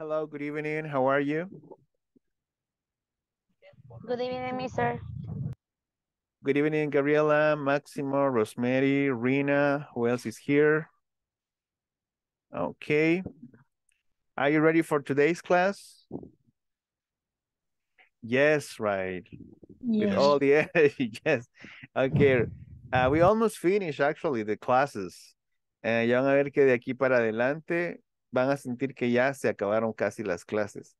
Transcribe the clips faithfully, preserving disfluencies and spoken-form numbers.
Hello, good evening. How are you? Good evening, mister. Good evening, Gabriela, Maximo, Rosemary, Rina. Who else is here? Okay. Are you ready for today's class? Yes, right. Yes. With all the energy, yes. Okay. Uh, we almost finished, actually, the classes. Uh, ya van a ver que de aquí para adelante van a sentir que ya se acabaron casi las clases.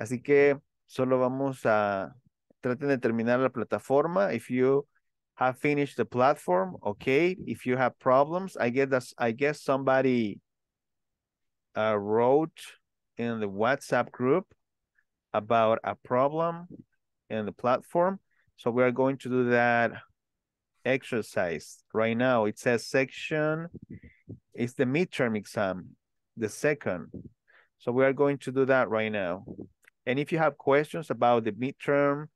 Así que solo vamos a... Traten de terminar la plataforma. If you have finished the platform, okay. If you have problems, I guess that's, I guess somebody uh, wrote in the WhatsApp group about a problem in the platform. So we are going to do that exercise right now. It says section, it's the midterm exam, the second. So we are going to do that right now. And if you have questions about the midterm,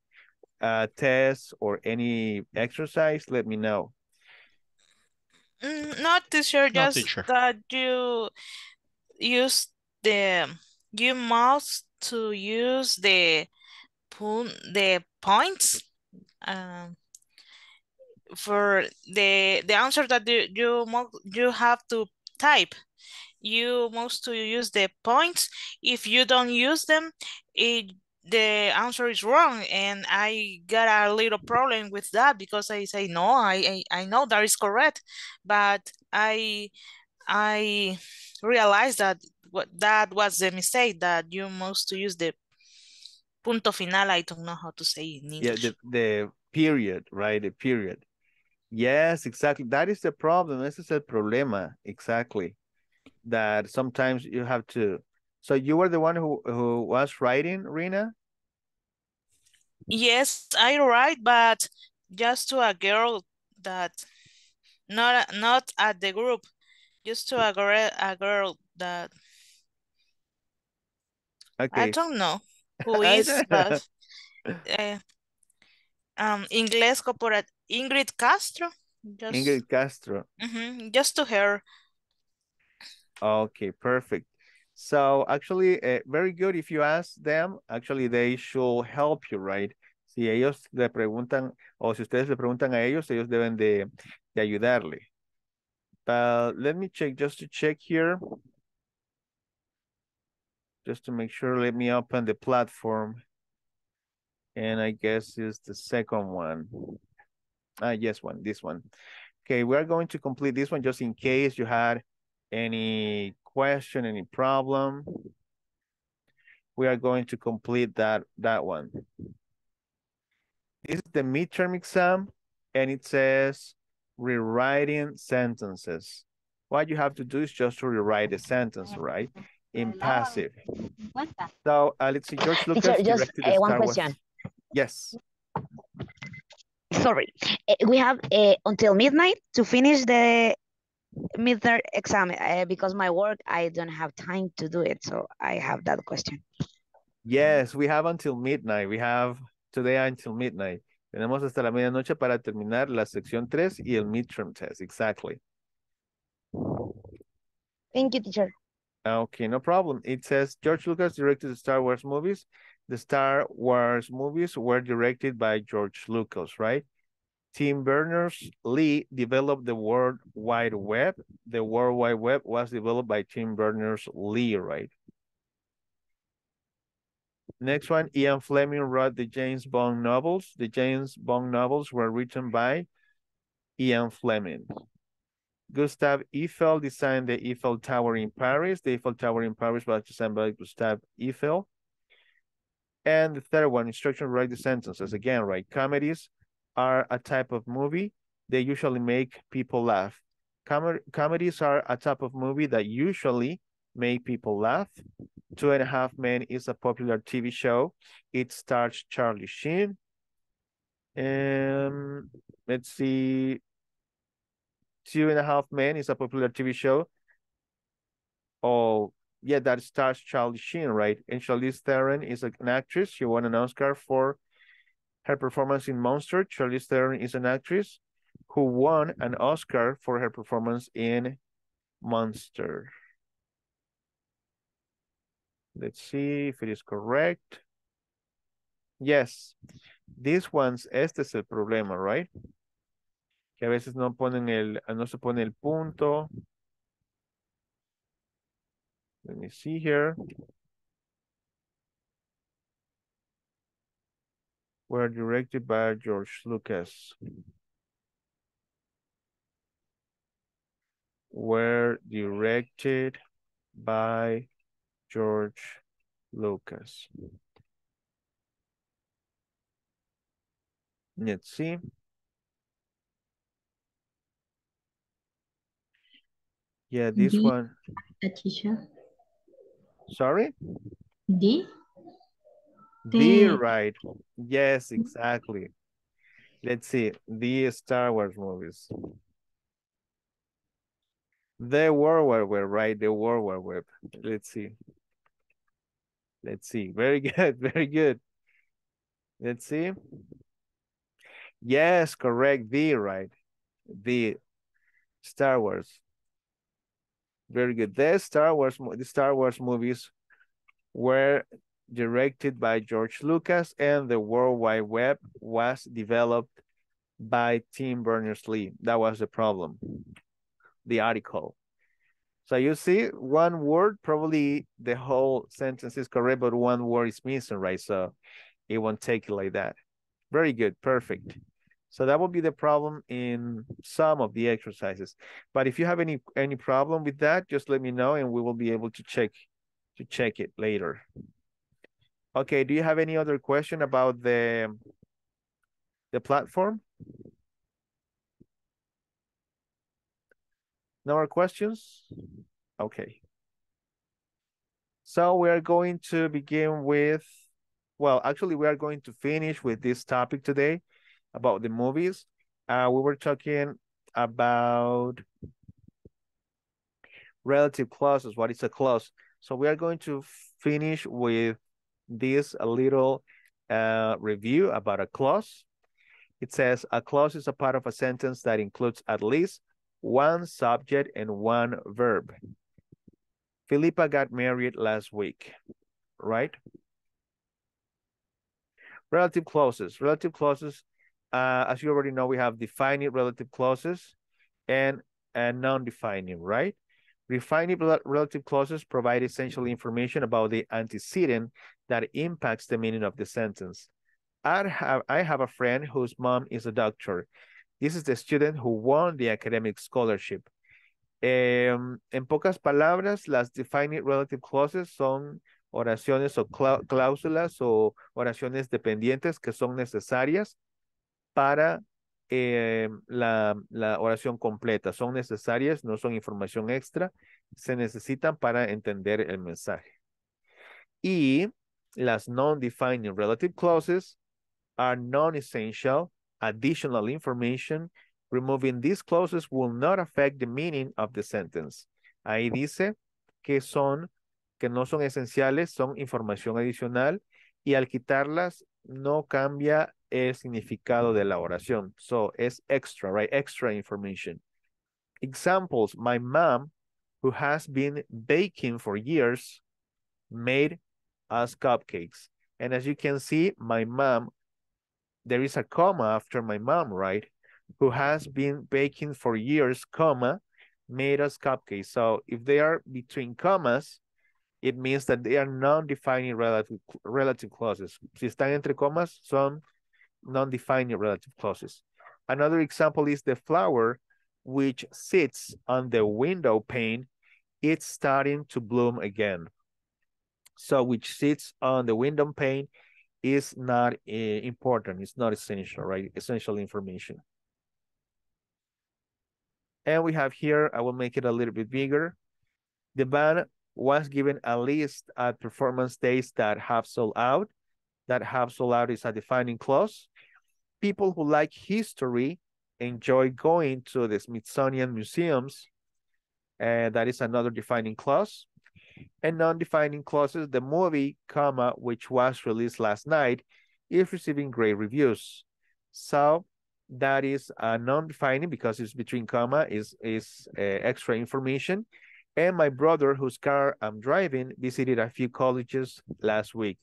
Uh, test or any exercise, let me know. Not teacher, just teacher. That you use the you must to use the the points uh, for the the answer that you you you have to type. You must to use the points. If you don't use them, it. The answer is wrong, and I got a little problem with that because I say no, I I, I know that is correct, but I I realized that what that was the mistake, that you must to use the punto final. I don't know how to say it in English. Yeah, the, the period, right? The period. Yes, exactly. That is the problem. This is el problema, exactly. That sometimes you have to. So you were the one who, who was writing, Rina? Yes, I write, but just to a girl that, not not at the group, just to a girl, a girl that, okay. I don't know who is, but uh, um, Inglés Corporate, Ingrid Castro. Just, Ingrid Castro. Mm-hmm, just to her. Okay, perfect. So actually, uh, very good if you ask them. Actually, they should help you, right? Si ellos le preguntan, o si ustedes le preguntan a ellos, ellos deben de, de ayudarle. But let me check, just to check here. Just to make sure, let me open the platform. And I guess it's the second one. Ah, yes, one, this one. Okay, we are going to complete this one just in case you had any question, any problem. We are going to complete that that one. This is the midterm exam, and it says rewriting sentences. What you have to do is just to rewrite a sentence, right? In passive. So uh, let's see, George Lucas. Just uh, one question. Wars. Yes. Sorry, we have uh, until midnight to finish the midterm exam uh, because my work, I don't have time to do it, so I have that question. Yes, we have until midnight. We have today until midnight. Tenemos hasta la medianoche para terminar la sección tres y el midterm test. Exactly. Thank you, teacher. Okay, no problem. It says George Lucas directed the Star Wars movies. The Star Wars movies were directed by George Lucas, right? Tim Berners-Lee developed the World Wide Web. The World Wide Web was developed by Tim Berners-Lee, right? Next one, Ian Fleming wrote the James Bond novels. The James Bond novels were written by Ian Fleming. Gustave Eiffel designed the Eiffel Tower in Paris. The Eiffel Tower in Paris was designed by Gustave Eiffel. And the third one, instruction to write the sentences. Again, right, comedies are a type of movie. They usually make people laugh. Com comedies are a type of movie that usually make people laugh. Two and a Half Men is a popular T V show. It stars Charlie Sheen. Um, let's see. Two and a Half Men is a popular T V show. Oh, yeah, that stars Charlie Sheen, right? And Charlize Theron is an actress. She won an Oscar for her performance in Monster. Charlize Theron is an actress who won an Oscar for her performance in Monster. Let's see if it is correct. Yes, this one's, este es el problema, right? Que a veces no ponen el, no se pone el punto. Let me see here. Were directed by George Lucas. Were directed by George Lucas. Let's see. Yeah, this D, one. A teacher. Sorry? D? D, right. Yes, exactly. Let's see. The Star Wars movies. The World War Web, right? The World War Web. Let's see. Let's see. Very good. Very good. Let's see. Yes, correct. The, right? The Star Wars. Very good. The Star Wars, the Star Wars movies were directed by George Lucas, and the World Wide Web was developed by Tim Berners-Lee. That was the problem, the article. So you see, one word, probably the whole sentence is correct, but one word is missing, right? So it won't take it like that. Very good, perfect. So that will be the problem in some of the exercises. But if you have any any problem with that, just let me know, and we will be able to check to check it later. Okay, do you have any other question about the, the platform? No more questions? Okay. So we are going to begin with, well, actually we are going to finish with this topic today about the movies. Uh, we were talking about relative clauses, what is a clause. So we are going to finish with this a little uh, review about a clause. It says, a clause is a part of a sentence that includes at least one subject and one verb. Filipa got married last week, right? Relative clauses. Relative clauses, uh, as you already know, we have defining relative clauses and, and non-defining, right? Defining relative clauses provide essential information about the antecedent that impacts the meaning of the sentence. I have, I have a friend whose mom is a doctor. This is the student who won the academic scholarship. Um, en pocas palabras, las defining relative clauses son oraciones o cláusulas o oraciones dependientes que son necesarias para Eh, la, la oración completa. Son necesarias, no son información extra, se necesitan para entender el mensaje. Y las non-defining relative clauses are non-essential additional information. Removing these clauses will not affect the meaning of the sentence. Ahí dice que son, que no son esenciales, son información adicional, y al quitarlas no cambia el significado de la oración. So it's extra, right? Extra information. Examples, my mom, who has been baking for years, made us cupcakes. And as you can see, my mom, there is a comma after my mom, right? Who has been baking for years, comma, made us cupcakes. So if they are between commas, it means that they are non-defining relative, relative clauses. Si están entre comas, son non-defining relative clauses. Another example is the flower which sits on the window pane, it's starting to bloom again. So which sits on the window pane is not uh, important, it's not essential, right? Essential information. And we have here, I will make it a little bit bigger. The band was given a list at performance days that have sold out. That have sold out is a defining clause. People who like history enjoy going to the Smithsonian museums. Uh, that is another defining clause. And non-defining clauses, the movie, comma, which was released last night, is receiving great reviews. So that is a non-defining because it's between comma, is, is uh, extra information. and my brother, whose car I'm driving, visited a few colleges last week.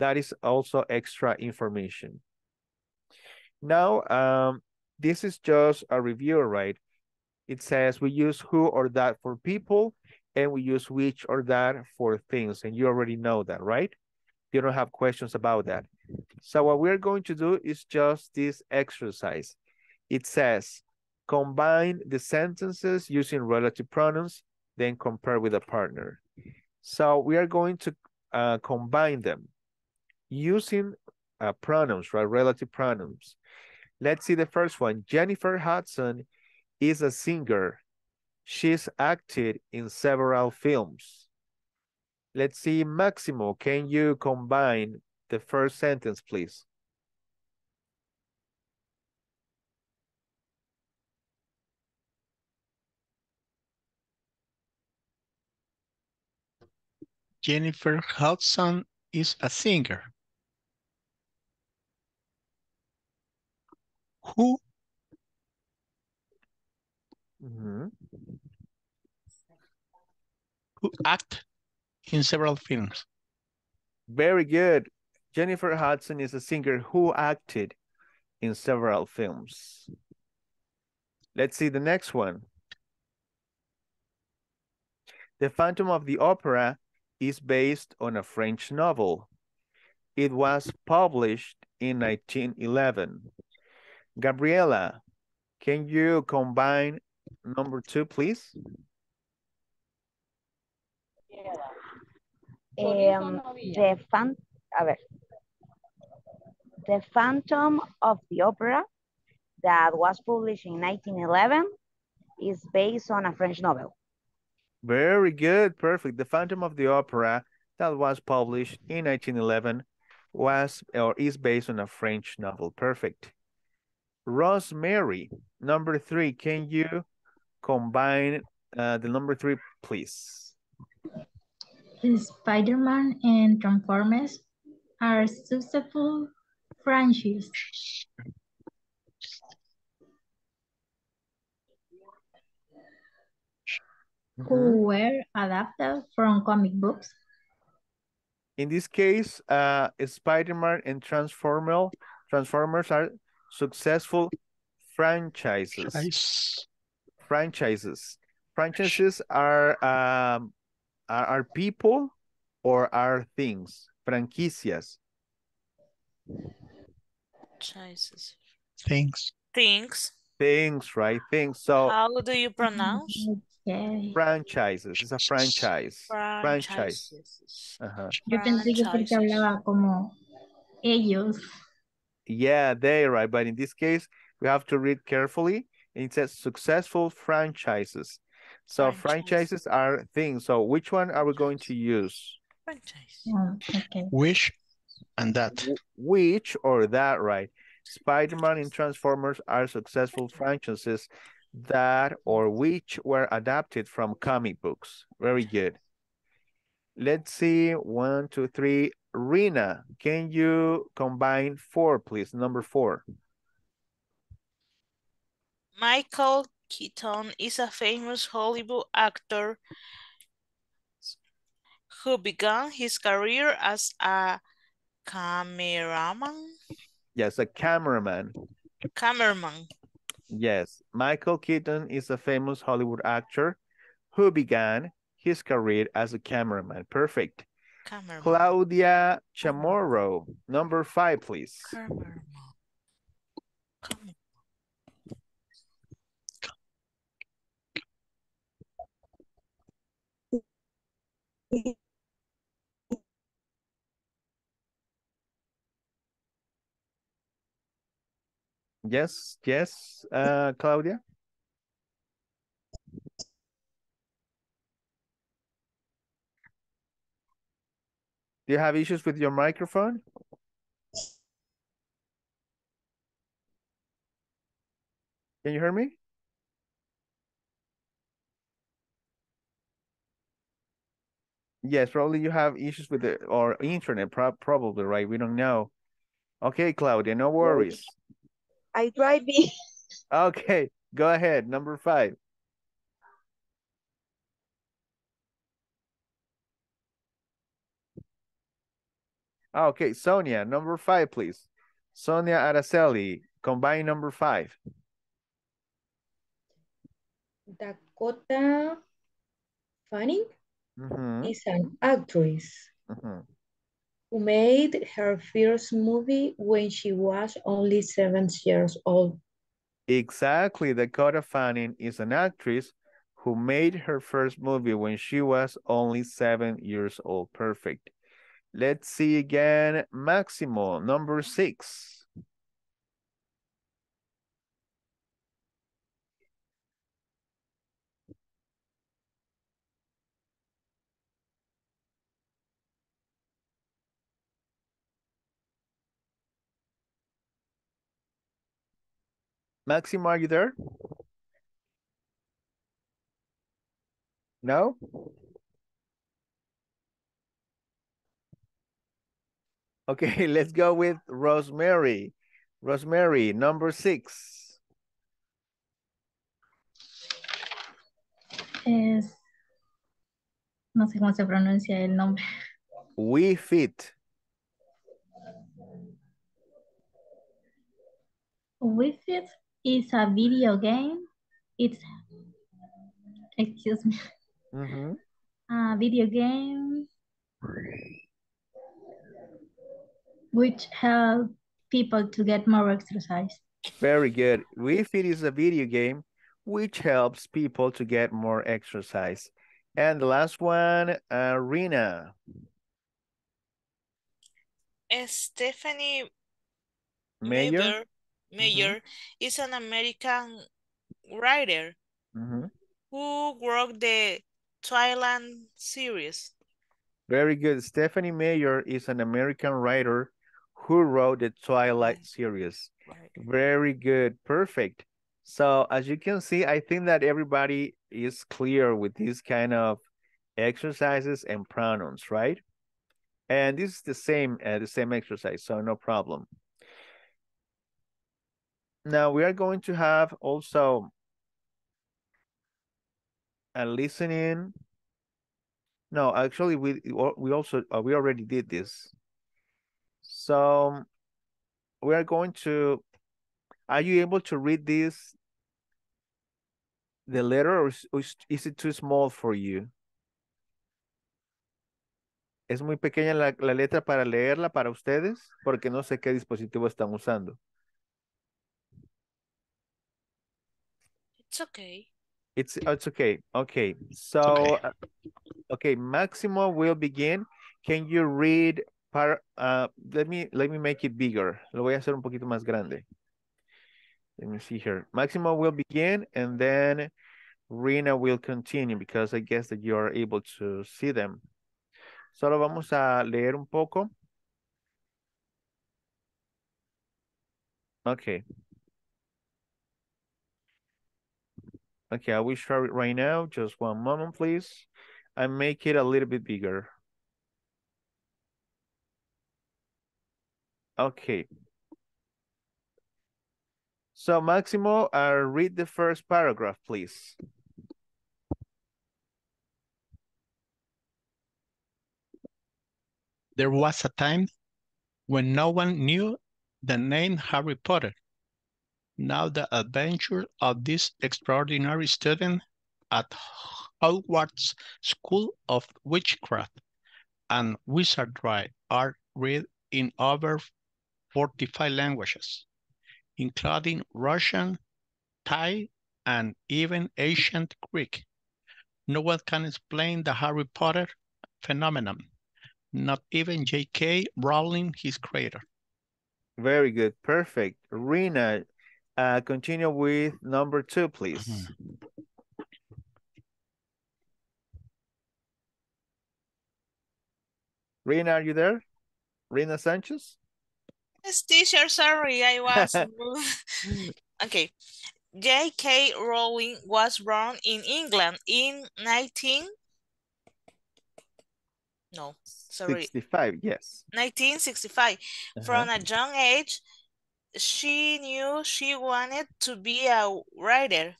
That is also extra information. Now, um, this is just a review, right? It says we use who or that for people, and we use which or that for things. And you already know that, right? You don't have questions about that. So what we're going to do is just this exercise. It says, combine the sentences using relative pronouns, then compare with a partner. So we are going to uh, combine them using uh, pronouns, right? Relative pronouns. Let's see the first one. Jennifer Hudson is a singer. She's acted in several films. Let's see, Maximo, can you combine the first sentence, please? Jennifer Hudson is a singer. Who? Mm-hmm. Who act in several films. Very good. Jennifer Hudson is a singer who acted in several films. Let's see the next one. The Phantom of the Opera is based on a French novel. It was published in nineteen eleven. Gabriela, can you combine number two, please? Um, the, fan a ver. the Phantom of the Opera that was published in nineteen eleven is based on a French novel. Very good, perfect. The Phantom of the Opera that was published in nineteen eleven was or is based on a French novel. Perfect. Rosemary, number three, can you combine uh, the number three, please? Spider-Man and Transformers are successful franchises. Mm-hmm. Who were adapted from comic books. In this case, uh, Spider-Man and Transformers Transformers are successful franchises. Nice. Franchises. Franchises are um, are, are people or are things. Franquicias. Franchises. Things. Things. Things, right? Things. So how do you pronounce? Okay. Franchises. It's a franchise. Franchise. Uh-huh. Yo pensé que porque hablaba como ellos. Yeah, they, right? But in this case, we have to read carefully. It says successful franchises. So franchises, franchises are things. So which one are we going to use? Franchise. Oh, okay. Which and that. Which or that, right? Spider-Man and Transformers are successful franchises that or which were adapted from comic books. Very good. Let's see. One, two, three. Rina, can you combine four, please? Number four. Michael Keaton is a famous Hollywood actor who began his career as a cameraman. Yes, a cameraman. Cameraman. Yes, Michael Keaton is a famous Hollywood actor who began his career as a cameraman. Perfect. Cameraman. Claudia Chamorro, number five, please. Cameraman. Cameraman. Yes, yes, uh, Claudia. Do you have issues with your microphone? Can you hear me? Yes, probably you have issues with it or internet, pro probably, right? We don't know. Okay, Claudia, no worries. I drive me. Okay, go ahead. Number five. Oh, okay, Sonia, number five, please. Sonia Araceli, combine number five. Dakota Fanning mm-hmm. is an actress mm-hmm. who made her first movie when she was only seven years old. Exactly, Dakota Fanning is an actress who made her first movie when she was only seven years old. Perfect. Let's see again, Maximo, number six. Maximo, are you there? No? Okay, let's go with Rosemary. Rosemary, number six. Es... No sé cómo se pronuncia el nombre. Wii Fit. Wii Fit is a video game. It's... Excuse me. Mm-hmm. A video game which help people to get more exercise. Very good. Wii Fit is a video game which helps people to get more exercise. And the last one, uh, Rina. Stephanie Mayer, Mayer mm-hmm. is an American writer mm-hmm. who wrote the Twilight series. Very good. Stephanie Mayer is an American writer who wrote the Twilight series. Right. Very good. Perfect. So as you can see, I think that everybody is clear with these kind of exercises and pronouns, right? And this is the same, uh, the same exercise, so no problem. Now we are going to have also a listening. No, actually, we we also uh, we already did this. So we are going to. Are you able to read this? The letter, or is, or is it too small for you? Es muy pequeña la, la letra para leerla para ustedes, porque no sé qué dispositivo están usando. It's okay. It's, it's okay. Okay. So, okay. okay, Maximo will begin. Can you read, par, uh, let me let me make it bigger. Lo voy a hacer un poquito más grande. Let me see here. Maximo will begin, and then Rina will continue, because I guess that you are able to see them. Solo vamos a leer un poco. Okay. Okay, I will share it right now. Just one moment, please. I make it a little bit bigger. Okay. So, Maximo, uh, read the first paragraph, please. There was a time when no one knew the name Harry Potter. Now the adventure of this extraordinary student at Hogwarts School of Witchcraft and Wizardry are read in over forty-five languages, including Russian, Thai, and even ancient Greek. No one can explain the Harry Potter phenomenon, not even J K Rowling, his creator. Very good, perfect. Rina, Uh, continue with number two, please. Mm-hmm. Rina, are you there? Rina Sanchez? Yes, teacher, sorry, I was. Okay. J K Rowling was born in England in nineteen... No, sorry. sixty-five, yes. nineteen sixty-five. Uh-huh. From a young age, she knew she wanted to be a writer.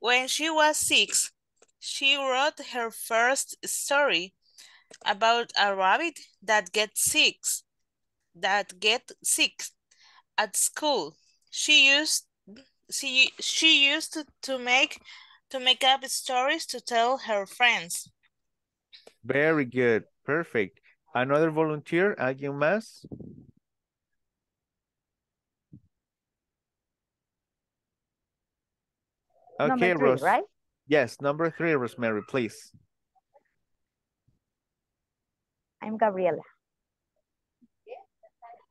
When she was six, she wrote her first story, about a rabbit that gets sick, that get sick at school. She used she she used to, to make to make up stories to tell her friends. Very good, perfect. Another volunteer, alguien más? Okay, number three, Rose. Right? Yes, number three, Rosemary, please. I'm Gabriela.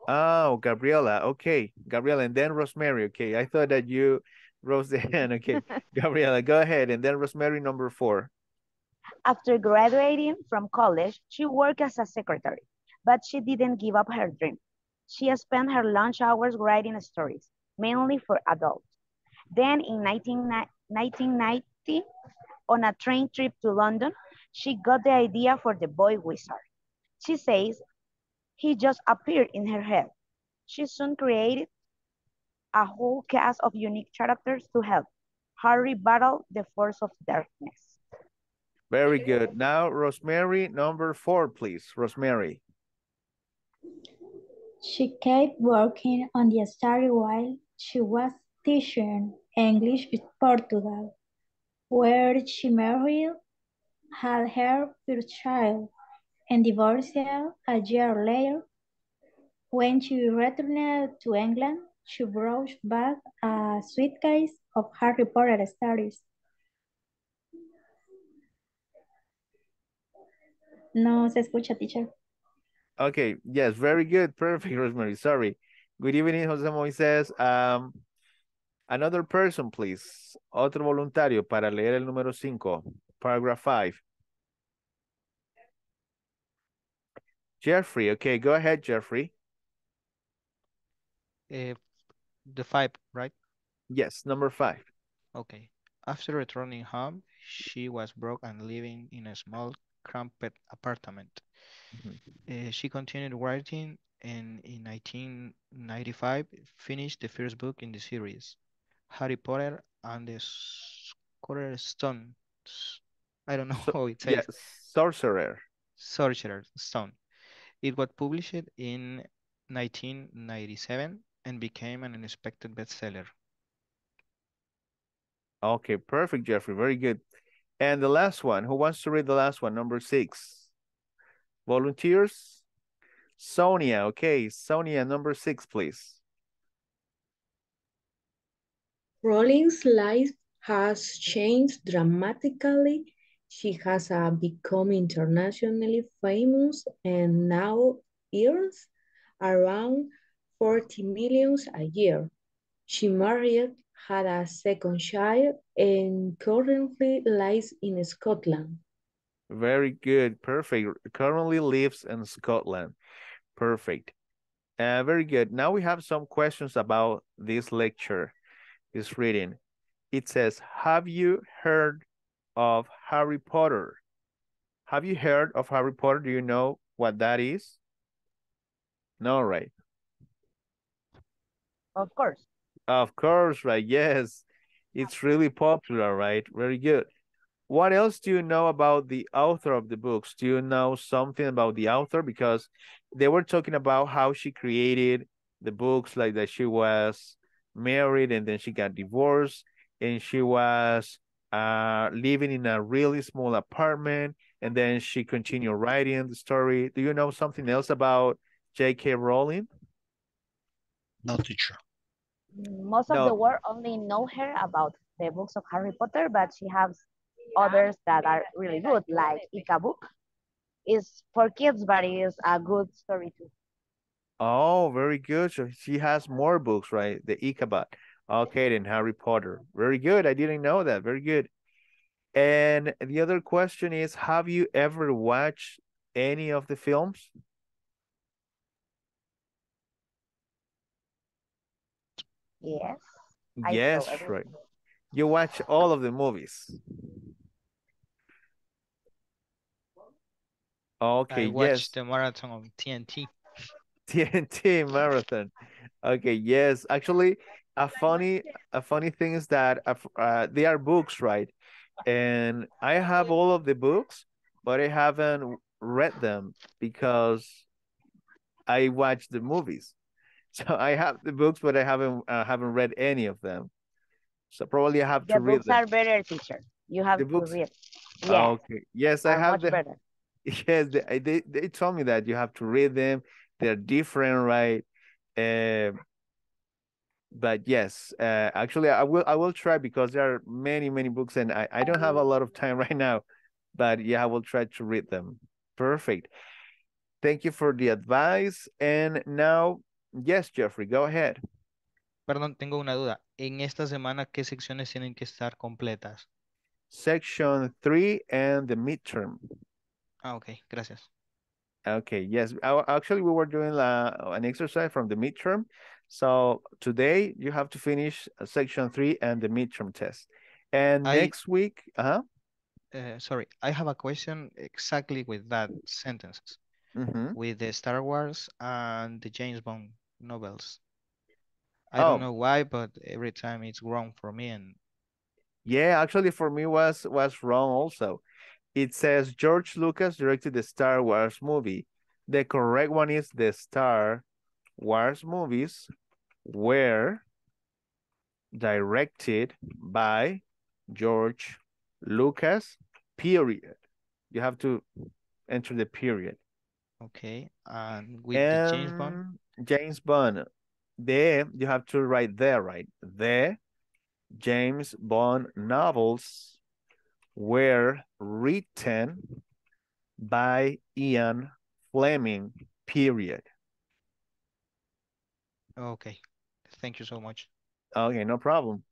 Oh, Gabriela, okay. Gabriela, and then Rosemary, okay. I thought that you rose the hand, okay. Gabriela, go ahead, and then Rosemary, number four. After graduating from college, she worked as a secretary, but she didn't give up her dream. She spent her lunch hours writing stories, mainly for adults. Then in nineteen ninety, on a train trip to London, she got the idea for The Boy Wizard. She says he just appeared in her head. She soon created a whole cast of unique characters to help Harry battle the force of darkness. Very good. Now, Rosemary, number four, please. Rosemary. She kept working on the story while she was teaching English in Portugal, where she married, had her first child, and divorced a year later. When she returned to England, she brought back a suitcase of Harry Potter stories. No se escucha, teacher. Okay, yes, very good. Perfect, Rosemary. Sorry. Good evening, José Moises. Um, another person, please. Otro voluntario para leer el número cinco, paragraph five. Jeffrey, okay, go ahead, Jeffrey. Uh, the five, right? Yes, number five. Okay. After returning home, she was broke and living in a small cramped apartment. Mm-hmm. uh, she continued writing and in nineteen ninety-five finished the first book in the series, Harry Potter and the Sorcerer's Stone. I don't know so, how it says. Yes, Sorcerer. Sorcerer's Stone. It was published in nineteen ninety-seven and became an unexpected bestseller. Okay, perfect, Jeffrey. Very good. And the last one, who wants to read the last one? Number six. Volunteers? Sonia, okay. Sonia, number six, please. Rowling's life has changed dramatically. She has uh, become internationally famous and now earns around forty million a year. She married, had a second child, and currently lives in Scotland. Very good, perfect. Currently lives in Scotland. Perfect. Uh, very good. Now we have some questions about this lecture, this reading. It says, have you heard of Harry Potter? Have you heard of Harry Potter? Do you know what that is? No, right? Of course. Of course, right? Yes, it's really popular, right? Very good. What else do you know about the author of the books? Do you know something about the author? Because they were talking about how she created the books, like that she was married and then she got divorced and she was uh, living in a really small apartment and then she continued writing the story. Do you know something else about J K. Rowling? No, teacher. Most of no. the world only know her about the books of Harry Potter, but she has others that are really good, like Ikabook. It's for kids, but it's a good story too. Oh, very good. So she has more books, right? The Ichabod. Okay, then Harry Potter. Very good. I didn't know that. Very good. And the other question is, have you ever watched any of the films? Yes. I yes, right. You watch all of the movies. Okay, I watched yes. the marathon on T N T. T N T marathon. Okay, yes. Actually, a funny a funny thing is that uh, they are books, right? And I have all of the books, but I haven't read them because I watched the movies. So I have the books, but I haven't uh, haven't read any of them. So probably I have the to read them. The books are better, teacher. You have the to books? read. Yes. Oh, okay. Yes, are I have the. Better. Yes, they, they they told me that you have to read them. They're different, right? Uh, but yes, uh, actually, I will I will try because there are many many books, and I I don't have a lot of time right now. But yeah, I will try to read them. Perfect. Thank you for the advice. And now, yes, Jeffrey, go ahead. Perdón, tengo una duda. En esta semana, ¿qué secciones tienen que estar completas? Section three and the midterm. Ah, okay, gracias. Okay, yes. Actually, we were doing la, an exercise from the midterm. So today, you have to finish Section three and the midterm test. And I... next week... Uh-huh. Uh, sorry, I have a question exactly with that sentences, mm-hmm. with the Star Wars and the James Bond novels. I oh. don't know why, but every time it's wrong for me. And yeah, actually for me was was wrong also. It says George Lucas directed the Star Wars movie. The correct one is the Star Wars movies were directed by George Lucas, period. You have to enter the period. Okay. And with and the James Bond? James Bond. There, you have to write there, right? The James Bond novels were written by Ian Fleming, period. Okay. Thank you so much. Okay, no problem.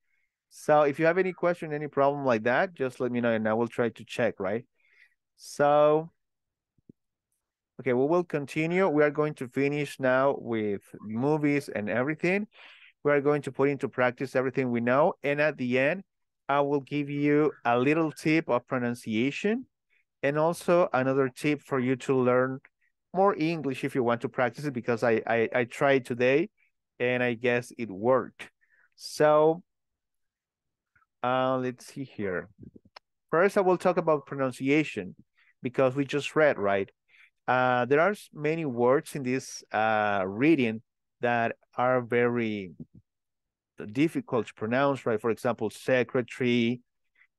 So if you have any question, any problem like that, just let me know and I will try to check, right? So, okay, we will continue. We are going to finish now with movies and everything. We are going to put into practice everything we know. And at the end, I will give you a little tip of pronunciation and also another tip for you to learn more English if you want to practice it, because I, I, I tried today and I guess it worked. So... Uh, let's see here. First, I will talk about pronunciation because we just read, right? Uh, there are many words in this uh, reading that are very difficult to pronounce, right? For example, secretary,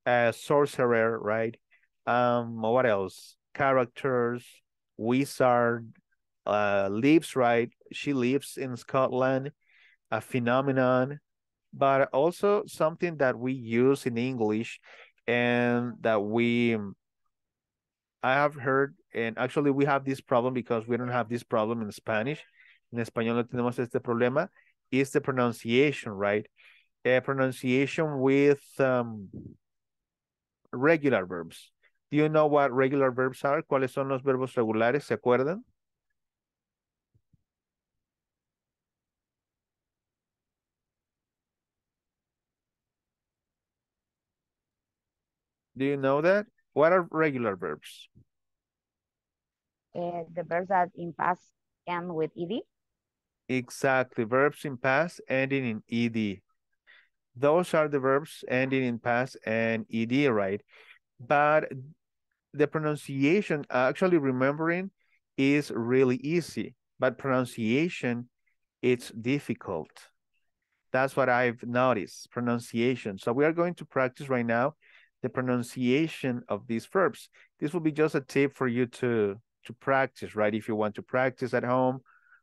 uh, sorcerer, right? Um, what else? Characters, wizard, uh, lives, right? She lives in Scotland, a phenomenon. But also something that we use in English and that we, I have heard, and actually we have this problem because we don't have this problem in Spanish. En español no tenemos este problema. It's the pronunciation, right? A pronunciation with um, regular verbs. Do you know what regular verbs are? ¿Cuáles son los verbos regulares? ¿Se acuerdan? Do you know that? What are regular verbs? Uh, the verbs that in past end with ed. Exactly. Verbs in past ending in ed. Those are the verbs ending in past and ed, right? But the pronunciation, actually remembering, is really easy. But pronunciation, it's difficult. That's what I've noticed, pronunciation. So we are going to practice right now the pronunciation of these verbs. This will be just a tip for you to, to practice, right? If you want to practice at home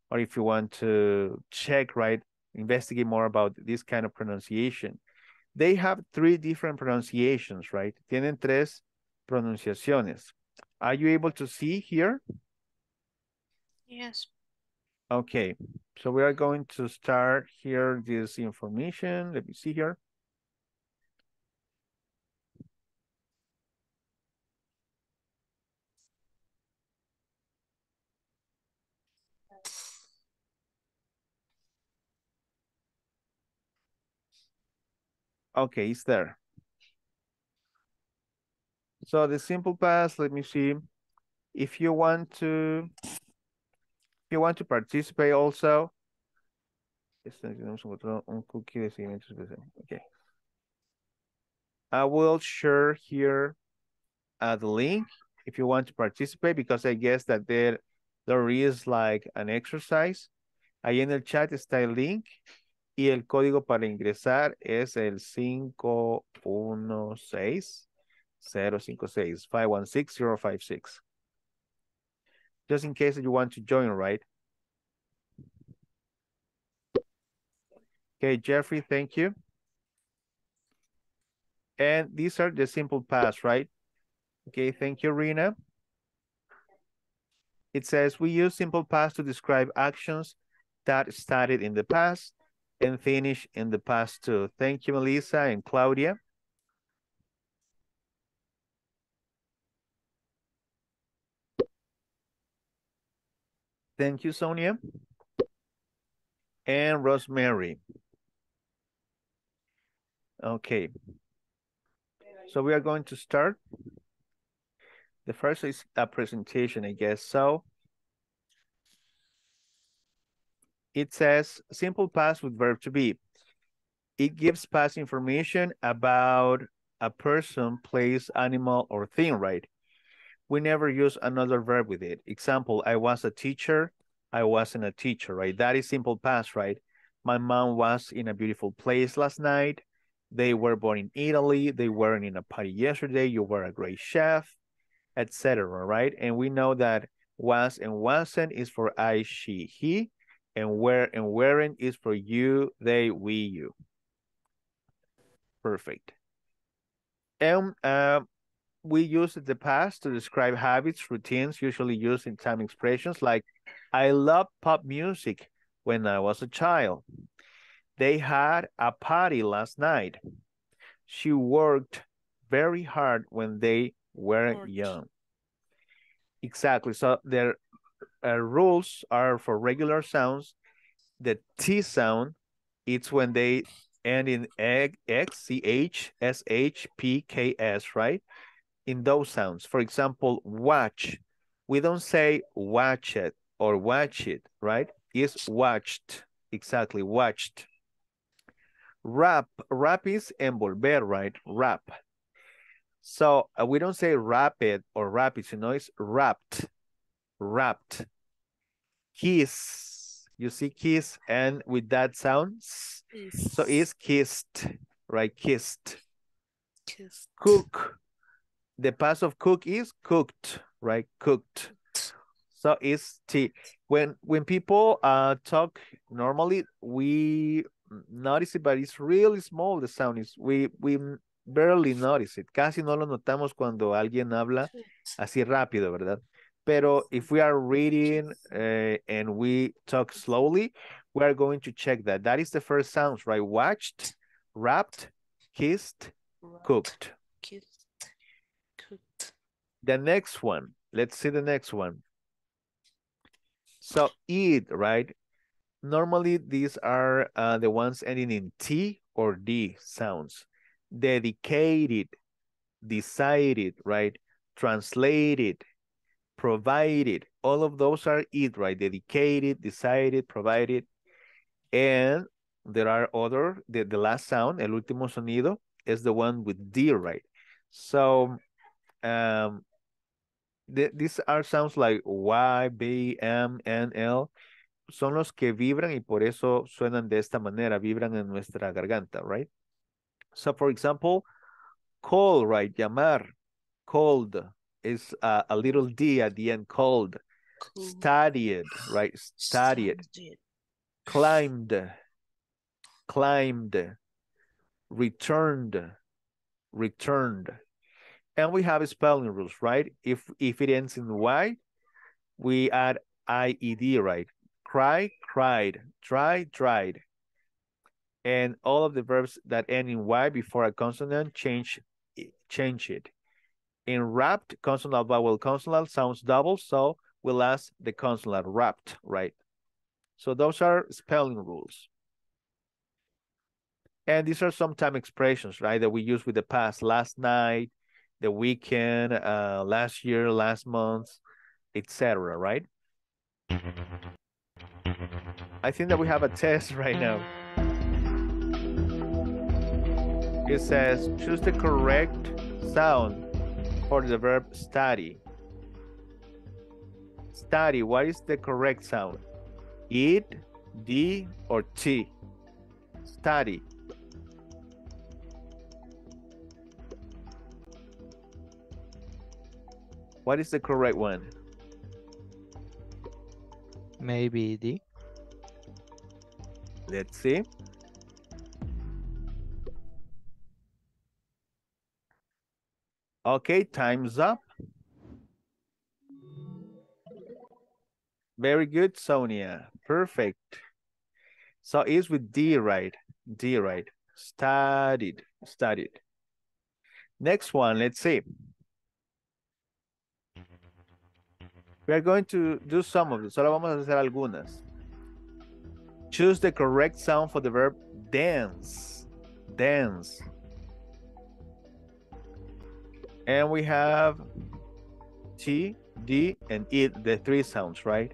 or if you want to check, right? Investigate more about this kind of pronunciation. They have three different pronunciations, right? Tienen tres pronunciaciones. Are you able to see here? Yes. Okay. So we are going to start here this information. Let me see here. Okay, it's there. So the simple past, let me see. If you want to, if you want to participate also. Okay. I will share here uh, the link if you want to participate, because I guess that there, there is like an exercise. Ahí en el chat está el link y el código para ingresar es el cinco uno seis cero cinco seis, five one six zero five six. Just in case you want to join, right? Okay, Jeffrey, thank you. And these are the simple paths, right? Okay, thank you, Rina. It says, we use simple past to describe actions that started in the past and finished in the past too. Thank you, Melissa and Claudia. Thank you, Sonia. And Rosemary. Okay. So we are going to start. The first is a presentation, I guess. So it says simple past with verb to be. It gives past information about a person, place, animal, or thing, right? We never use another verb with it. Example, I was a teacher. I wasn't a teacher, right? That is simple past, right? My mom was in a beautiful place last night. They were born in Italy. They weren't in a party yesterday. You were a great chef, et cetera, right? And we know that was and wasn't is for I, she, he, and where and weren't is for you, they, we, you. Perfect. And uh, we use the past to describe habits, routines, usually used in time expressions like, I love pop music when I was a child. They had a party last night. She worked very hard when they were George. young. Exactly. So their uh, rules are for regular sounds. The T sound, it's when they end in egg, X, C, H, S, H, P, K, S, right? In those sounds. For example, watch. We don't say watch it or watch it, right? It's watched. Exactly, watched. Rap. Rap is envolver, right? Rap. So uh, we don't say rapid or rapid, you know, it's wrapped, wrapped. Kiss, you see kiss, and with that sound, kiss. So it's kissed, right? Kissed. Kissed. Cook, the past of cook is cooked, right? Cooked. So it's T. When, when people uh, talk normally, we notice it, but it's really small, the sound is, we, we, barely notice it. Casi no lo notamos cuando alguien habla así rápido, ¿verdad? Pero if we are reading uh, and we talk slowly, we are going to check that. That is the first sounds, right? Watched, wrapped, kissed, wrapped, cooked. Kissed, cooked. The next one. Let's see the next one. So eat, right? Normally these are uh, the ones ending in T or D sounds. Dedicated, decided, right? Translated, provided. All of those are it, right? Dedicated, decided, provided. And there are other, the, the last sound, el último sonido, is the one with D, right? So um, th these are sounds like Y, B, M, N, L. Son los que vibran y por eso suenan de esta manera, vibran en nuestra garganta, right? So, for example, call, right? Llamar, cold is uh, a little D at the end, cold. Cool. Studied, right? Studied. Studied. Climbed, climbed. Returned, returned. And we have spelling rules, right? If if it ends in Y, we add I E D, right? Cry, cried. Dry, dried. And all of the verbs that end in Y before a consonant, change change it. In wrapped, consonant, vowel, consonant sounds double, so we'll ask the consonant wrapped, right? So those are spelling rules. And these are some time expressions, right, that we use with the past, last night, the weekend, uh, last year, last month, et cetera, right? I think that we have a test right now. It says, choose the correct sound for the verb study. Study. What is the correct sound? It, D, or T? Study. What is the correct one? Maybe D. Let's see. Okay, time's up. Very good, Sonia. Perfect. So it's with D, right? D, right? Studied, studied. Next one, let's see. We are going to do some of this. Solo vamos a hacer algunas. Choose the correct sound for the verb dance. Dance. And we have T, D, and E, the three sounds, right?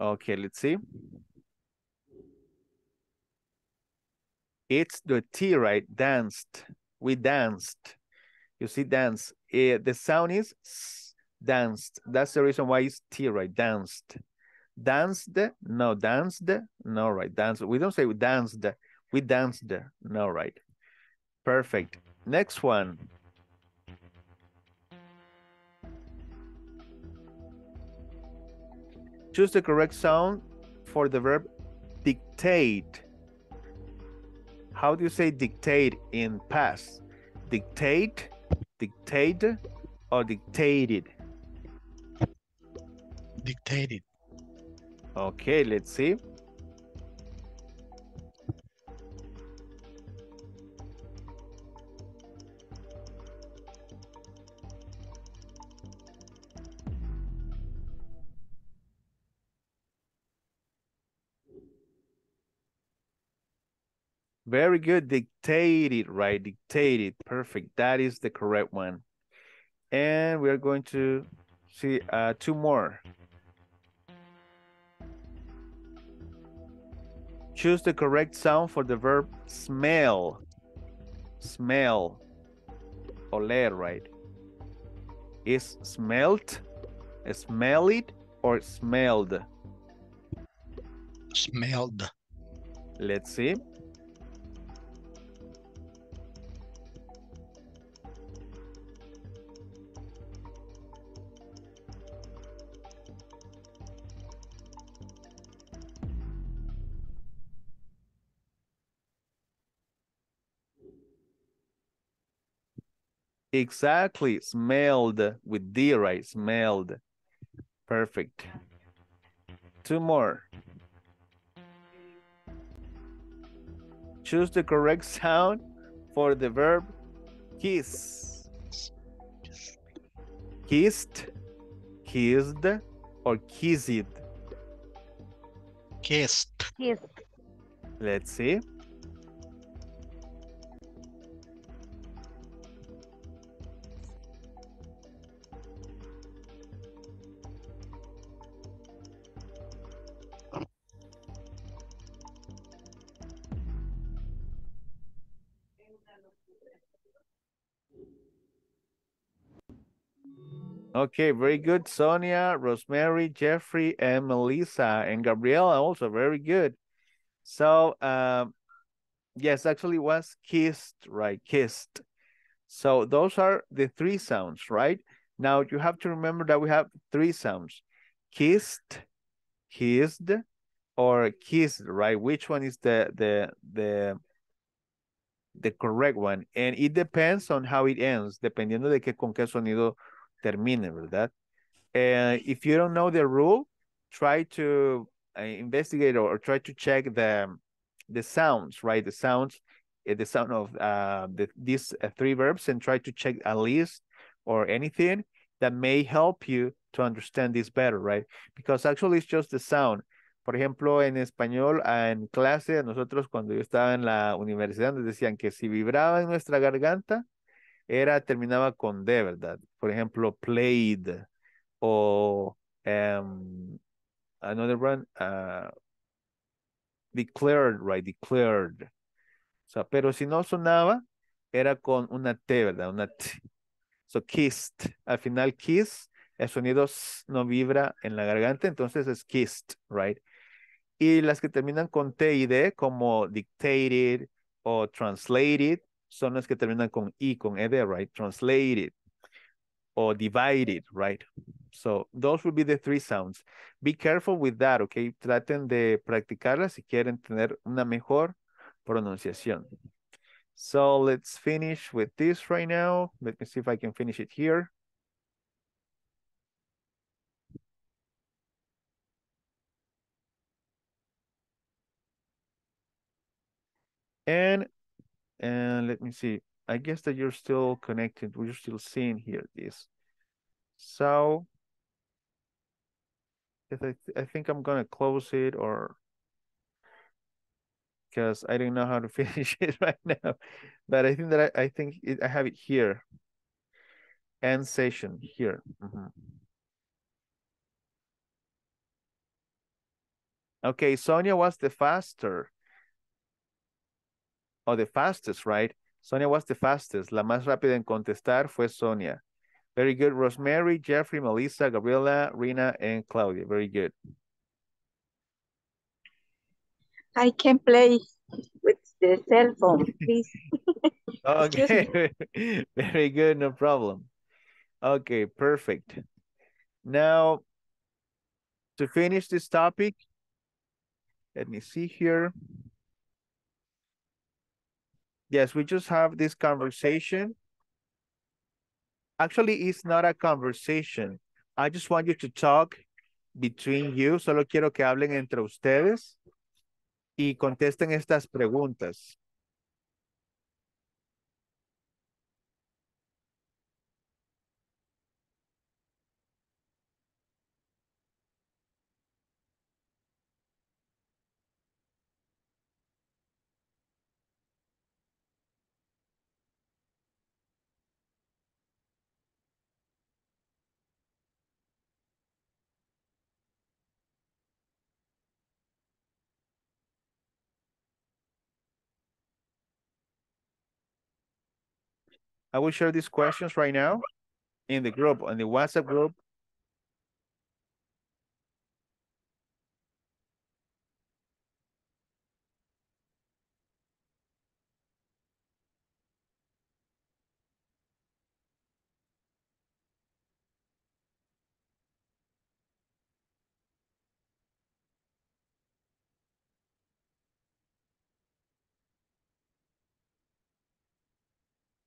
Okay, let's see. It's the T, right? Danced. We danced. You see, dance. It, the sound is s, danced. That's the reason why it's T, right? Danced. Danced. No, danced. No, right? Danced. We don't say we danced. We danced. No, right? Perfect. Next one. Choose the correct sound for the verb dictate. How do you say dictate in past? Dictate, dictate, or dictated? Dictated. Okay, let's see. Very good, dictated, right? Dictated, perfect. That is the correct one. And we are going to see uh, two more. Choose the correct sound for the verb smell. Smell, oler, right? Is smelt, smell it, or smelled? Smelled. Let's see. Exactly, smelled with D, right? Smelled. Perfect. Two more. Choose the correct sound for the verb kiss. Kissed, kissed, or kissed? Kissed. Kissed. Let's see. Okay, very good, Sonia, Rosemary, Jeffrey, and Melissa, and Gabriela also, very good. So, um, yes, actually was kissed, right, kissed. So those are the three sounds, right? Now you have to remember that we have three sounds, kissed, kissed, or kissed, right? Which one is the, the, the, the correct one? And it depends on how it ends, dependiendo de que con qué sonido termine, ¿verdad? Uh, if you don't know the rule, try to uh, investigate or, or try to check the the sounds, right? The sounds, uh, the sound of uh, the, these uh, three verbs, and try to check a list or anything that may help you to understand this better, right? Because actually it's just the sound. Por ejemplo, en español, en clase, nosotros cuando yo estaba en la universidad nos decían que si vibraba en nuestra garganta, era, terminaba con D, ¿verdad? Por ejemplo, played o um, another one, uh, declared, right? Declared. O sea, pero si no sonaba, era con una T, ¿verdad? Una T. So, kissed. Al final, kiss, el sonido no vibra en la garganta, entonces es kissed, right? Y las que terminan con T y D, como dictated o translated, son las que terminan con I, con E D, right? Translated o divided, right? So, those would be the three sounds. Be careful with that, okay? Traten de practicarlas si quieren tener una mejor pronunciación. So, let's finish with this right now. Let me see if I can finish it here. And, and let me see. I guess that you're still connected. We're still seeing here this. So, if I, th I think I'm going to close it or... because I don't know how to finish it right now, but I think that I, I think it, I have it here. End session here. Mm-hmm. Okay, Sonia was the faster, or oh, the fastest, right? Sonia was the fastest. La más rápida en contestar fue Sonia. Very good, Rosemary, Jeffrey, Melissa, Gabriela, Rina, and Claudia. Very good. I can play with the cell phone, please. Okay, very good, no problem. Okay, perfect. Now, to finish this topic, let me see here. Yes, we just have this conversation. Actually, it's not a conversation. I just want you to talk between you. Solo quiero que hablen entre ustedes y contesten estas preguntas. I will share these questions right now in the group, on the WhatsApp group.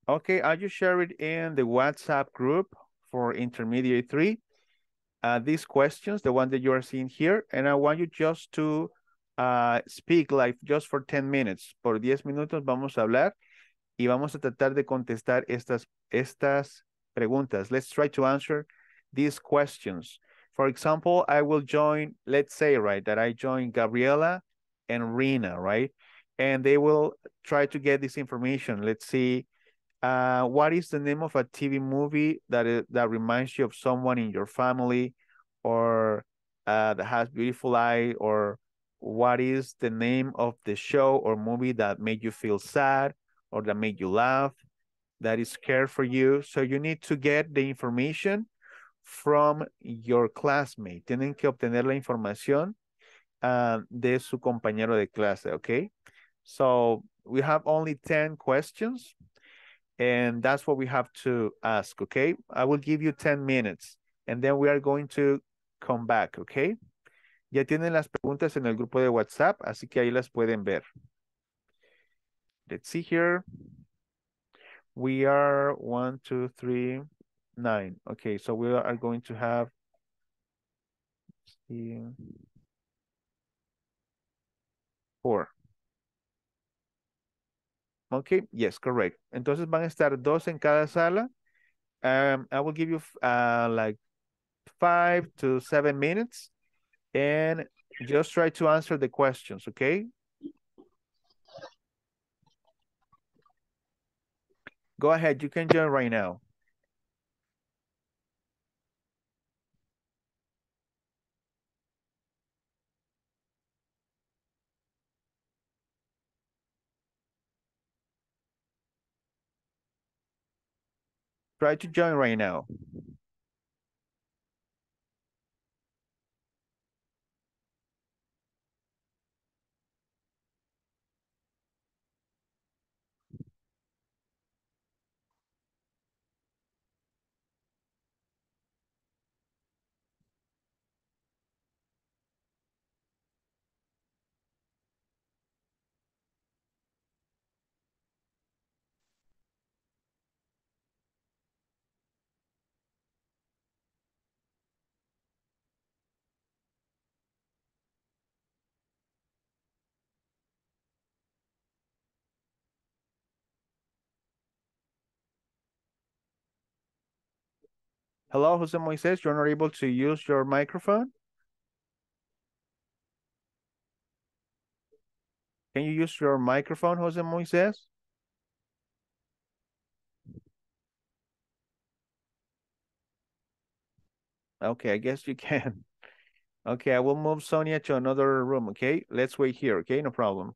Okay, I'll just share it in the WhatsApp group for Intermediate three. Uh, these questions, the one that you are seeing here, and I want you just to uh, speak like just for ten minutes. Por diez minutos vamos a hablar y vamos a tratar de contestar estas, estas preguntas. Let's try to answer these questions. For example, I will join, let's say, right, that I join Gabriela and Rina, right? And they will try to get this information. Let's see. Uh, what is the name of a T V movie that is, that reminds you of someone in your family, or uh, that has beautiful eye, or what is the name of the show or movie that made you feel sad, or that made you laugh, that is scared for you? So you need to get the information from your classmate. Tienen que obtener la información uh, de su compañero de clase, okay? So we have only ten questions. And that's what we have to ask, okay? I will give you ten minutes, and then we are going to come back, okay? Ya tienen las preguntas en el grupo de WhatsApp, así que ahí las pueden ver. Let's see here. We are one, two, three, nine. Okay, so we are going to have... Let's see, four. Okay, yes, correct. Entonces van a estar dos en cada sala. Um, I will give you uh, like five to seven minutes and just try to answer the questions, okay? Go ahead. You can join right now. Try to join right now. Hello, José Moises, you're not able to use your microphone? Can you use your microphone, José Moises? Okay, I guess you can. Okay, I will move Sonia to another room, okay? Let's wait here, okay? No problem.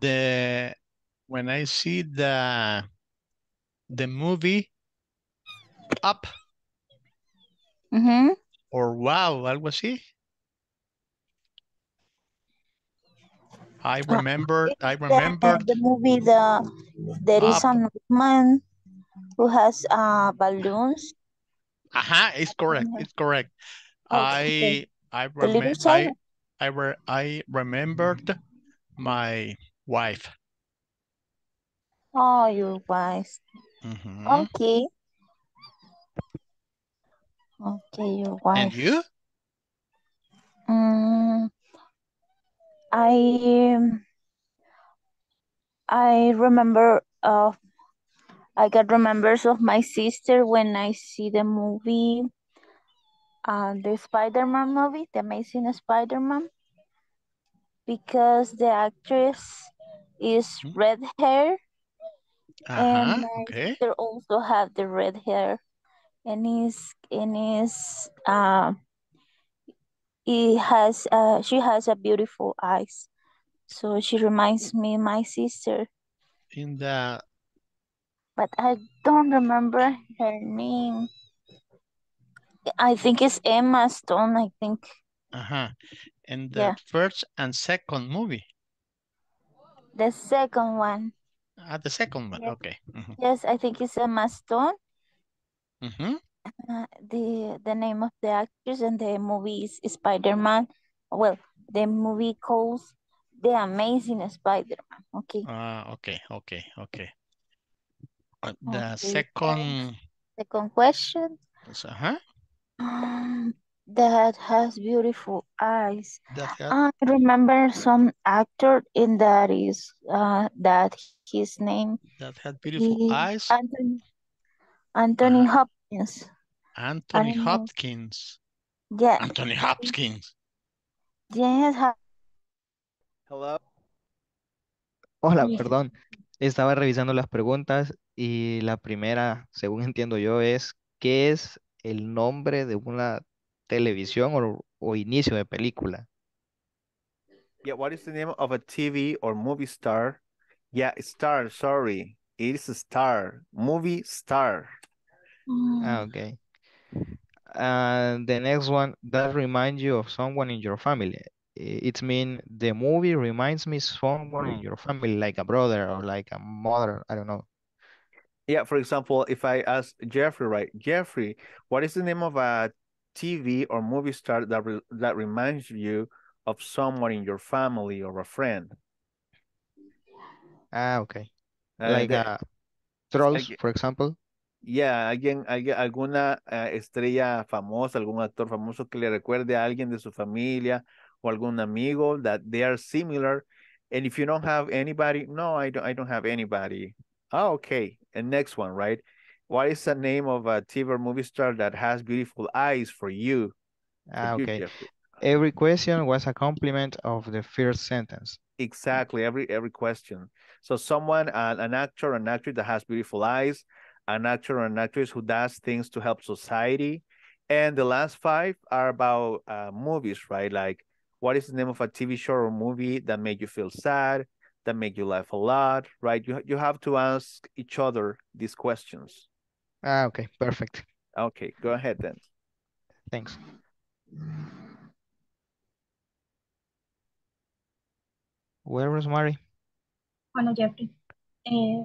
The when I see the the movie Up mm-hmm. or Wow, algo así. I remember uh, I remember the, the movie the there Up. Is a man who has uh balloons. Aha, it's correct, it's correct. Oh, I okay. I remember I I, re I remembered my wife. Oh, your wife. Mm-hmm. Okay. Okay, your wife. And you? Um, I um, I remember of uh, I got remembers of my sister when I see the movie, uh, the Spider-Man movie, the Amazing Spider-Man, because the actress is red hair, uh-huh, and my okay. sister also have the red hair, and is and is um, it has uh she has a beautiful eyes, so she reminds me of my sister. In the but I don't remember her name. I think it's Emma Stone. I think. Uh huh. In the yeah. first and second movie. The second one. Ah, the second one, yes. Okay. Mm-hmm. Yes, I think it's Emma Stone. Mm-hmm. Uh, the the name of the actress and the movie is Spider-Man. Well, the movie calls The Amazing Spider-Man. Okay. Ah, okay, okay, okay. Uh, the okay. second... Second question. Uh-huh. Um, that has beautiful eyes. I remember some actor in that is uh that his name that had beautiful he, eyes. Anthony, Anthony uh, Hopkins. Anthony Hopkins. Yeah. Anthony Hopkins. Yes. Hello. Hola, perdón. Estaba revisando las preguntas y la primera, según entiendo yo, es ¿qué es el nombre de una televisión or, or inicio de película? Yeah, what is the name of a T V or movie star? Yeah, star, sorry. It is a star. Movie star. Mm. Okay. Uh, the next one, that reminds you of someone in your family. It means the movie reminds me someone in your family, like a brother or like a mother. I don't know. Yeah, for example, if I ask Jeffrey, right? Jeffrey, what is the name of a T V or movie star that re that reminds you of someone in your family or a friend? Ah, okay. Uh, like the, uh, Trolls, like, for example. Yeah, alguien, alguien alguna uh, estrella famosa, algún actor famoso que le recuerde a alguien de su familia o algún amigo that they are similar. And if you don't have anybody, no, I don't, I don't have anybody. Oh, okay. And next one, right? What is the name of a T V or movie star that has beautiful eyes for you? Ah, for okay. You, every question was a compliment of the first sentence. Exactly, every every question. So someone, uh, an actor, an actress that has beautiful eyes, an actor, an actress who does things to help society. And the last five are about uh, movies, right? Like, what is the name of a T V show or movie that made you feel sad, that made you laugh a lot, right? You, you have to ask each other these questions. Ah, okay, perfect. Okay, go ahead then. Thanks. Where was Mari? Bueno, Jeffrey. Eh,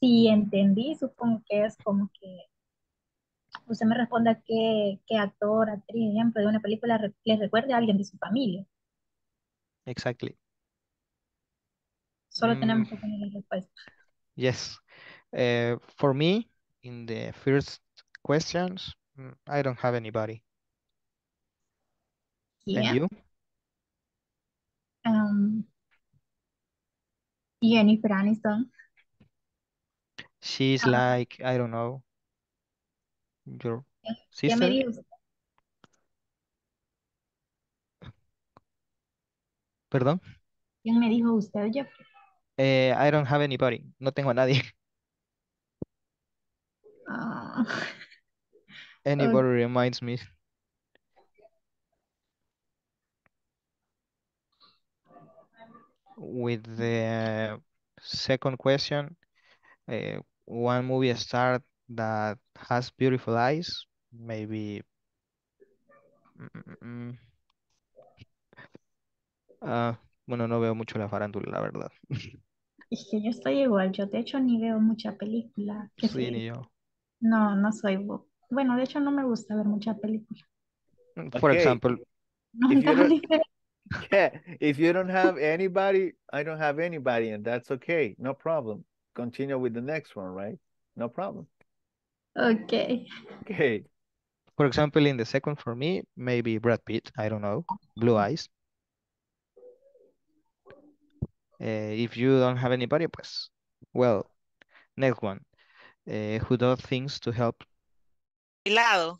si entendí, supongo que es como que usted me responda qué, qué actor, actriz, ejemplo, de una película les recuerde a alguien de su familia. Exactly. Solo mm. tenemos que poner la respuesta. Yes. Uh, for me, in the first questions, I don't have anybody. Yeah. And you? Um, Jennifer Aniston. She's um, like, I don't know, your sister? Perdón. ¿Quién me dijo usted, Jeffrey? Eh, I don't have anybody. No tengo a nadie. Uh, anybody okay. reminds me. With the second question, uh, one movie star that has beautiful eyes, maybe mm, uh, bueno, no veo mucho la farándula, la verdad. Es que yo estoy igual, yo de hecho ni veo mucha película. Sí, sí, ni yo. No, no soy, bueno, de hecho no me gusta ver mucha película. For okay. example, no, yeah, if you don't have anybody, I don't have anybody, and that's okay. No problem. Continue with the next one, right? No problem. Okay. Okay. For example, in the second for me, maybe Brad Pitt, I don't know, blue eyes. Uh, if you don't have anybody, pues, well, next one. Uh, who does things to help? A mi lado.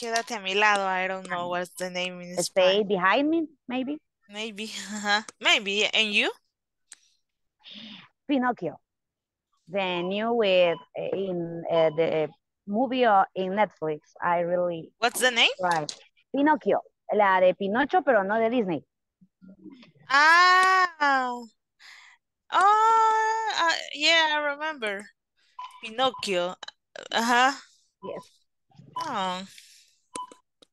Quédate a mi lado. I don't know what's the name in Spanish. Stay behind me, maybe. Maybe. Uh-huh. Maybe. And you? Pinocchio. The new with in uh, the movie or in Netflix. I really. What's the name? Right. Pinocchio. La de Pinocho, pero no de Disney. Ah. Oh, uh, yeah, I remember. Pinocchio. Uh-huh. Yes. Oh.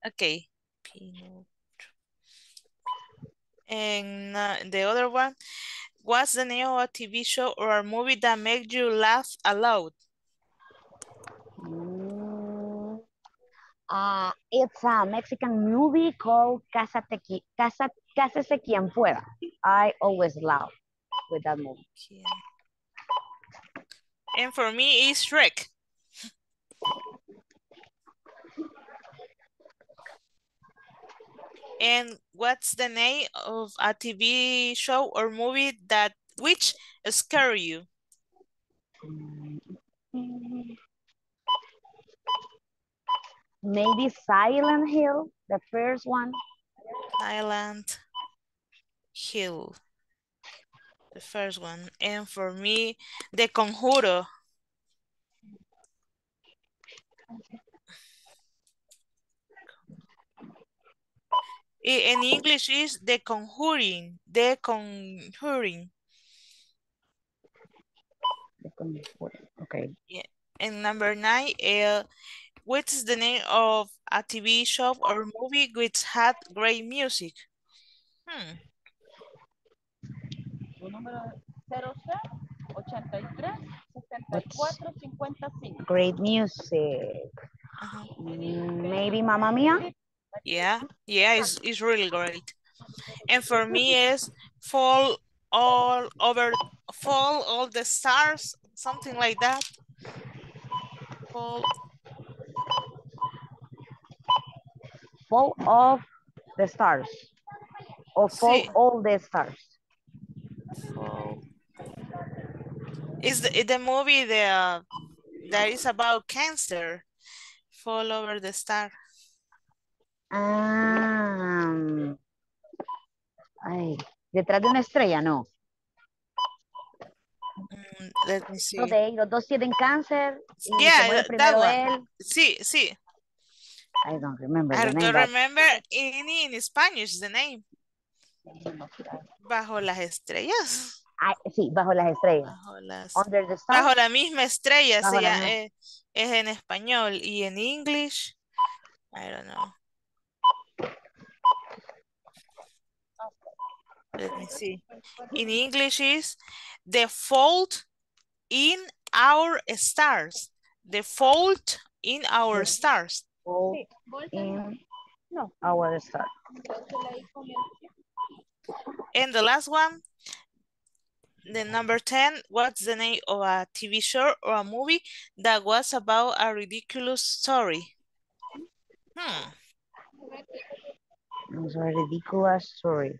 Okay. Pinocchio. And uh, the other one, what's the name of a T V show or a movie that makes you laugh aloud? Mm. Uh, it's a Mexican movie called Cásate Casa, Cásese Quien Pueda. I always laugh with that movie. Yeah. And for me, it's Shrek. And what's the name of a T V show or movie that which scare you? Maybe Silent Hill, the first one. Silent Hill, the first one. And for me, The Conjuro. In English is The Conjuring. The Conjuring. The Conjuring. Okay. Yeah. And number nine, uh, what is the name of a T V show or movie which had great music? Hmm. What's great music? Uh-huh. Maybe Mamma Mia? Yeah, yeah, it's, it's really great. And for me is fall all over, fall all the stars, something like that. Fall, fall of the stars, or fall sí. all the stars. Fall. Is the, the movie the uh, that is about cancer? Fall over the star. Um, ay, detrás de una estrella, no. Mm, let me see. Okay, los dos tienen cáncer. Yeah, that one. Sí, sí. I don't remember. I the don't name, remember but... in, in Spanish the name. Bajo las estrellas. Ah, sí, bajo las estrellas. Bajo, las... Under the stars. Bajo la misma estrella, sí, la... es, es en español y en English. I don't know. Let me see. In English is the fault in our stars. The fault in our stars. Fault in our stars. And the last one, the number ten, what's the name of a T V show or a movie that was about a ridiculous story? Hmm. It was a ridiculous story.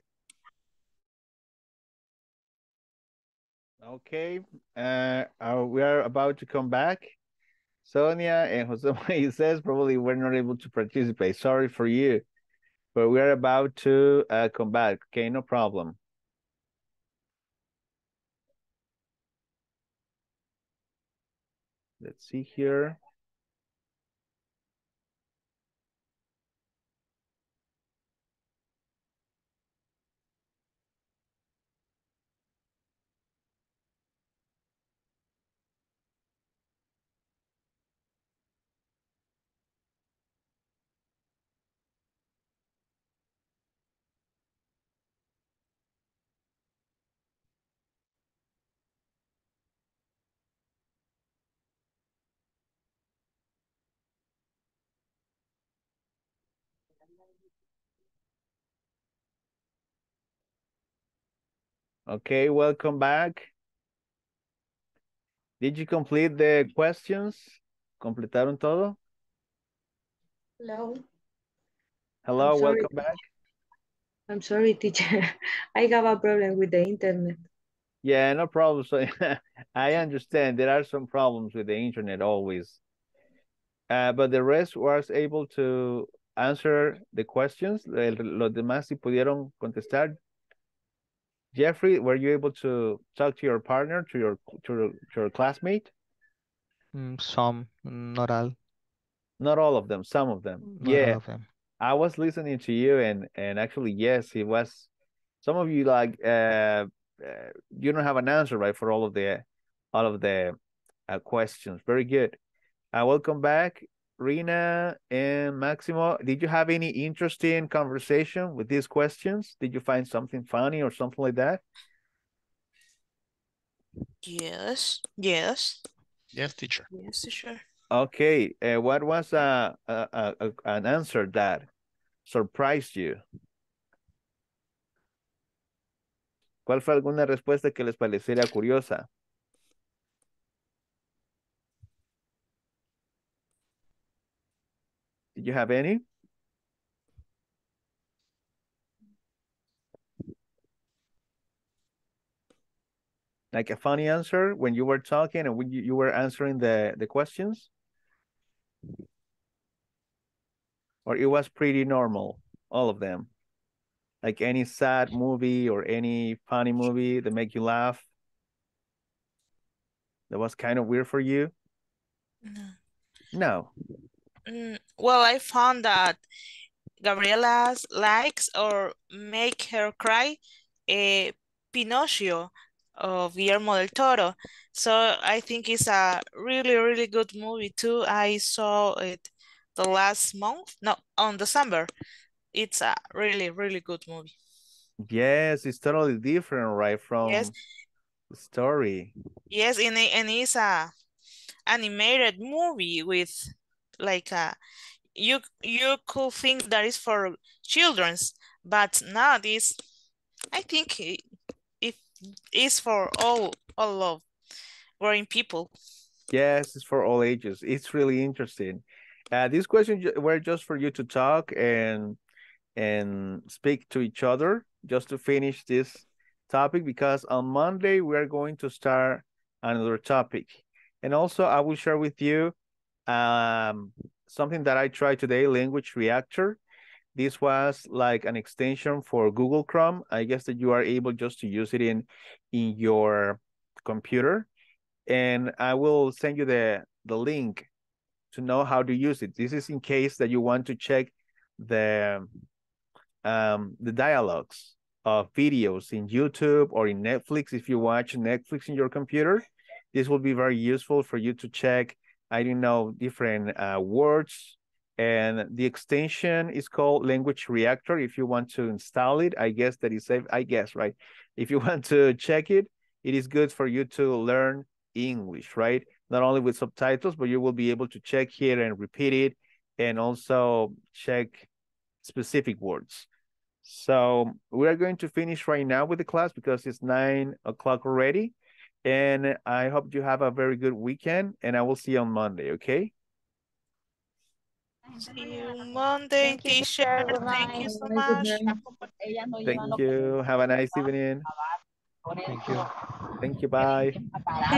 Okay, uh, uh, we are about to come back. Sonia and José Moises probably were not able to participate. Sorry for you, but we are about to uh, come back. Okay, no problem. Let's see here. Okay, welcome back. Did you complete the questions? ¿Completaron todo? Hello. Hello, welcome back. I'm sorry, teacher. I have a problem with the internet. Yeah, no problem. So, I understand there are some problems with the internet always. Uh, but the rest was able to answer the questions. Los demás sí pudieron contestar. Jeffrey, were you able to talk to your partner, to your to, to your classmate? Some, not all. Not all of them, some of them. Not yeah, all of them. I was listening to you, and and actually, yes, it was. Some of you like uh, uh you don't have an answer right for all of the all of the uh, questions. Very good. Uh, welcome back, Rina and Maximo. Did you have any interesting conversation with these questions? Did you find something funny or something like that? Yes, yes. Yes, teacher. Yes, teacher. Okay, uh, what was uh, uh, uh, an answer that surprised you? ¿Cuál fue alguna respuesta que les pareciera curiosa? Do you have any? Like a funny answer when you were talking and when you, you were answering the, the questions? Or it was pretty normal, all of them? Like any sad movie or any funny movie that make you laugh? That was kind of weird for you? No. No. Well, I found that Gabriela likes or make her cry a Pinocchio of Guillermo del Toro. So I think it's a really, really good movie too. I saw it the last month, no, on December. It's a really, really good movie. Yes, it's totally different, right, from yes. the story. Yes, and, it, and it's a animated movie with like a, you you could think that is for children's, but now this, I think it, it is for all all of growing people. Yes, it's for all ages. It's really interesting. Uh, these questions were just for you to talk and and speak to each other, just to finish this topic, because on Monday we are going to start another topic. And also I will share with you um, something that I tried today, Language Reactor. This was like an extension for Google Chrome. I guess that you are able just to use it in, in your computer. And I will send you the, the link to know how to use it. This is in case that you want to check the um the dialogues of videos in YouTube or in Netflix. If you watch Netflix in your computer, this will be very useful for you to check, I don't know, different uh, words. And the extension is called Language Reactor. If you want to install it, I guess that is safe, I guess, right? If you want to check it, it is good for you to learn English, right? Not only with subtitles, but you will be able to check here and repeat it, and also check specific words. So we are going to finish right now with the class because it's nine o'clock already. And I hope you have a very good weekend, and I will see you on Monday, okay? See you Monday, teacher. Thank you so much. Thank you. Have a nice evening. Thank you. Thank you. Bye.